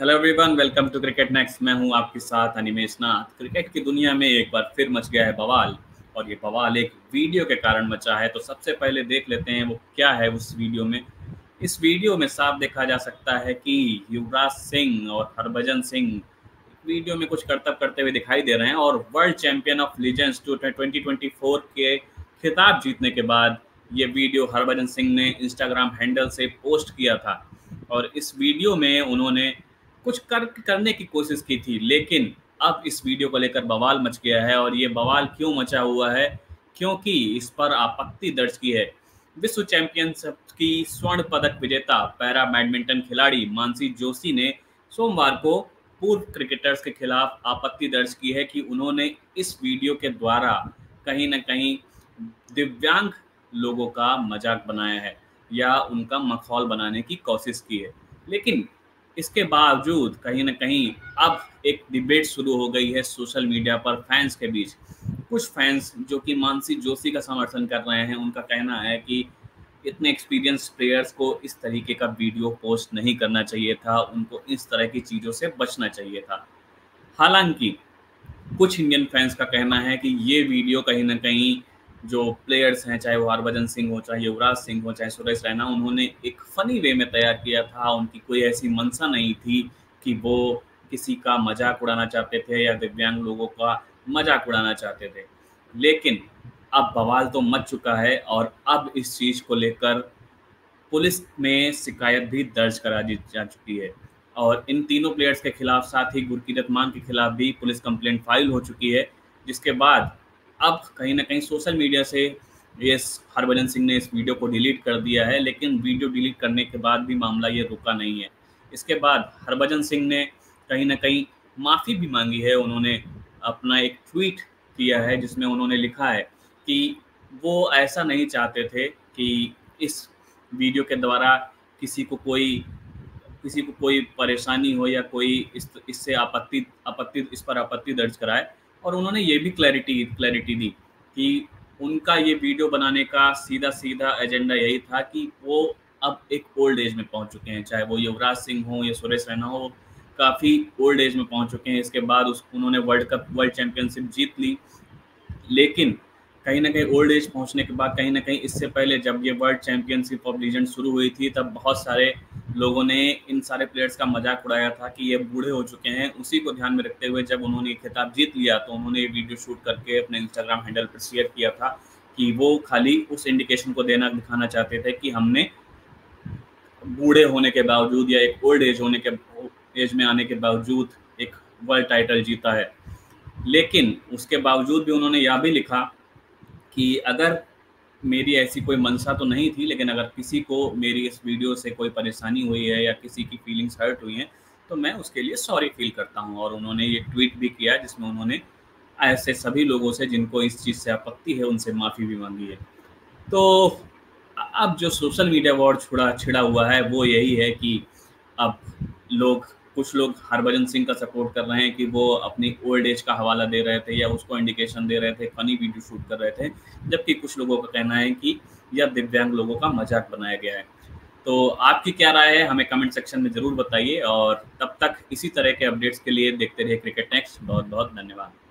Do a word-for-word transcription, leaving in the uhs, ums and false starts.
Hello everyone, welcome to cricket next. मैं हूं आपके साथ अनिमेश नाथ। क्रिकेट की दुनिया में एक बार फिर मच गया है बवाल, और ये बवाल एक वीडियो के कारण मचा है। तो सबसे पहले देख लेते हैं वो क्या है उस वीडियो में। इस वीडियो में साफ देखा जा सकता है कि युवराज सिंह और हरभजन सिंह वीडियो में कुछ करतब करते हुए दिखाई दे रहे हैं, और world champion of legends twenty twenty four के खिताब जीतने के बाद ये वीडियो हरभजन सिंह ने इंस्टाग्राम हैंडल से पोस्ट किया था। और इस वीडियो में उन्होंने कुछ कर करने की कोशिश की थी, लेकिन अब इस वीडियो को लेकर बवाल मच गया है। और ये बवाल क्यों मचा हुआ है? क्योंकि इस पर आपत्ति दर्ज की है विश्व चैंपियनशिप की स्वर्ण पदक विजेता पैरा बैडमिंटन खिलाड़ी मानसी जोशी ने सोमवार को पूर्व क्रिकेटर्स के खिलाफ आपत्ति दर्ज की है कि उन्होंने इस वीडियो के द्वारा कहीं ना कहीं दिव्यांग लोगों का मजाक बनाया है या उनका मखौल बनाने की कोशिश की है। लेकिन इसके बावजूद कहीं ना कहीं अब एक डिबेट शुरू हो गई है सोशल मीडिया पर फैंस के बीच। कुछ फैंस जो कि मानसी जोशी का समर्थन कर रहे हैं, उनका कहना है कि इतने एक्सपीरियंस प्लेयर्स को इस तरीके का वीडियो पोस्ट नहीं करना चाहिए था, उनको इस तरह की चीज़ों से बचना चाहिए था। हालांकि कुछ इंडियन फैंस का कहना है कि ये वीडियो कहीं ना कहीं जो प्लेयर्स हैं, चाहे वो हरभजन सिंह हो, चाहे युवराज सिंह हो, चाहे सुरेश रैना, उन्होंने एक फ़नी वे में तैयार किया था। उनकी कोई ऐसी मंशा नहीं थी कि वो किसी का मजाक उड़ाना चाहते थे या दिव्यांग लोगों का मजाक उड़ाना चाहते थे। लेकिन अब बवाल तो मच चुका है, और अब इस चीज़ को लेकर पुलिस में शिकायत भी दर्ज करा दी जा चुकी है, और इन तीनों प्लेयर्स के खिलाफ, साथ ही गुरकीरत मान के खिलाफ भी पुलिस कंप्लेंट फाइल हो चुकी है। जिसके बाद अब कहीं ना कहीं सोशल मीडिया से ये हरभजन सिंह ने इस वीडियो को डिलीट कर दिया है, लेकिन वीडियो डिलीट करने के बाद भी मामला ये रुका नहीं है। इसके बाद हरभजन सिंह ने कहीं ना कहीं माफ़ी भी मांगी है। उन्होंने अपना एक ट्वीट किया है जिसमें उन्होंने लिखा है कि वो ऐसा नहीं चाहते थे कि इस वीडियो के द्वारा किसी को कोई किसी को कोई परेशानी हो या कोई इस इससे आपत्ति आपत्ति इस पर आपत्ति दर्ज कराए। और उन्होंने ये भी क्लैरिटी क्लैरिटी दी कि उनका ये वीडियो बनाने का सीधा सीधा एजेंडा यही था कि वो अब एक ओल्ड एज में पहुंच चुके हैं, चाहे वो युवराज सिंह हो या सुरेश रैना हो, वो काफ़ी ओल्ड एज में पहुंच चुके हैं। इसके बाद उस उन्होंने वर्ल्ड कप वर्ल्ड चैंपियनशिप जीत ली, लेकिन कहीं ना कहीं ओल्ड एज पहुंचने के बाद, कहीं ना कहीं इससे पहले जब ये वर्ल्ड चैंपियनशिप ऑफ लीजेंड्स शुरू हुई थी, तब बहुत सारे लोगों ने इन सारे प्लेयर्स का मजाक उड़ाया था कि ये बूढ़े हो चुके हैं। उसी को ध्यान में रखते हुए जब उन्होंने खिताब जीत लिया, तो उन्होंने ये वीडियो शूट करके अपने इंस्टाग्राम हैंडल पर शेयर किया था कि वो खाली उस इंडिकेशन को देना दिखाना चाहते थे कि हमने बूढ़े होने के बावजूद या एक ओल्ड एज होने के एज में आने के बावजूद एक वर्ल्ड टाइटल जीता है। लेकिन उसके बावजूद भी उन्होंने यह भी लिखा कि अगर मेरी ऐसी कोई मंशा तो नहीं थी, लेकिन अगर किसी को मेरी इस वीडियो से कोई परेशानी हुई है या किसी की फीलिंग्स हर्ट हुई हैं, तो मैं उसके लिए सॉरी फील करता हूं। और उन्होंने ये ट्वीट भी किया जिसमें उन्होंने ऐसे सभी लोगों से जिनको इस चीज़ से आपत्ति है, उनसे माफ़ी भी मांगी है। तो अब जो सोशल मीडिया वॉर छुड़ा छिड़ा हुआ है वो यही है कि अब लोग कुछ लोग हरभजन सिंह का सपोर्ट कर रहे हैं कि वो अपनी ओल्ड एज का हवाला दे रहे थे या उसको इंडिकेशन दे रहे थे, फनी वीडियो शूट कर रहे थे, जबकि कुछ लोगों का कहना है कि यह दिव्यांग लोगों का मजाक बनाया गया है। तो आपकी क्या राय है, हमें कमेंट सेक्शन में ज़रूर बताइए, और तब तक इसी तरह के अपडेट्स के लिए देखते रहिए क्रिकेट नेक्स्ट। बहुत बहुत धन्यवाद।